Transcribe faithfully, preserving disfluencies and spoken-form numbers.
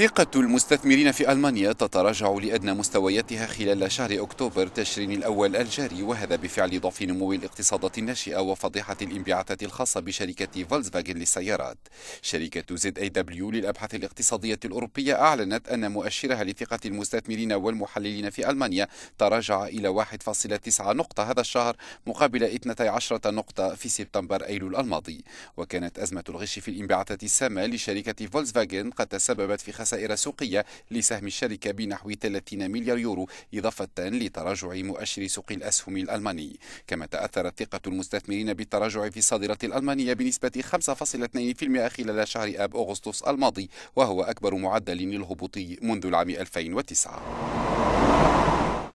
ثقة المستثمرين في ألمانيا تتراجع لأدنى مستوياتها خلال شهر أكتوبر تشرين الأول الجاري، وهذا بفعل ضعف نمو الاقتصادات الناشئة وفضيحة الانبعاثات الخاصة بشركة فولكسفاجن للسيارات. شركة زد اي دبليو للأبحاث الاقتصادية الأوروبية أعلنت أن مؤشرها لثقة المستثمرين والمحللين في ألمانيا تراجع إلى واحد فاصلة تسعة نقطة هذا الشهر مقابل اثنتي عشرة نقطة في سبتمبر أيلول الماضي. وكانت أزمة الغش في الانبعاثات السامة لشركة فولكسفاجن قد تسببت في خسائر سوقية لسهم الشركة بنحو ثلاثين مليار يورو، إضافة لتراجع مؤشر سوق الأسهم الألماني. كما تأثرت ثقة المستثمرين بالتراجع في الصادرة الألمانية بنسبة خمسة فاصلة اثنين بالمئة خلال شهر آب أغسطس الماضي، وهو أكبر معدل هبوطي منذ العام ألفين وتسعة.